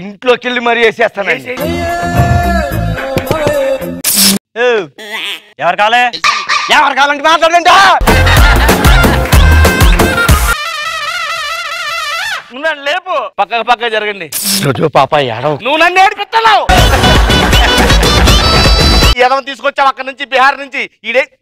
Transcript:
ఇంట్లోకి వెళ్ళి మరీ వేసేస్తానండి. ఎవరు కావాలి ఎవరు కావాలంటే మాట్లాడండి. లేపు పక్క పక్క జరగండి. పాప నువ్వు నన్ను ఏడిపిస్తున్నావు. తీసుకొచ్చావు అక్కడ నుంచి బీహార్ నుంచి. ఈడే